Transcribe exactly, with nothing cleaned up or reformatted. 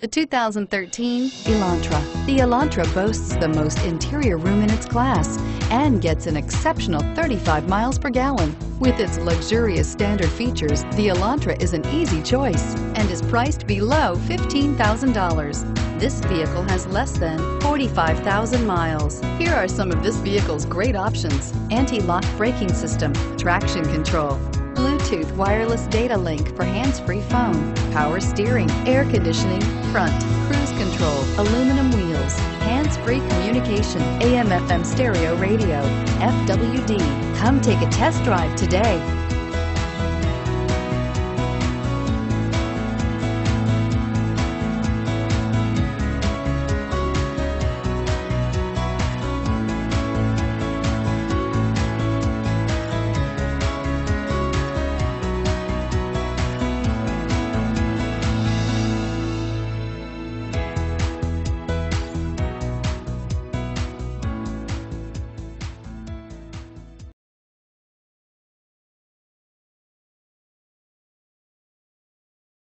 The two thousand thirteen Elantra. The Elantra boasts the most interior room in its class and gets an exceptional thirty-five miles per gallon. With its luxurious standard features, the Elantra is an easy choice and is priced below fifteen thousand dollars. This vehicle has less than forty-five thousand miles. Here are some of this vehicle's great options: anti-lock braking system, traction control, Bluetooth wireless data link for hands-free phone, power steering, air conditioning, front, cruise control, aluminum wheels, hands-free communication, A M F M stereo radio, F W D. Come take a test drive today.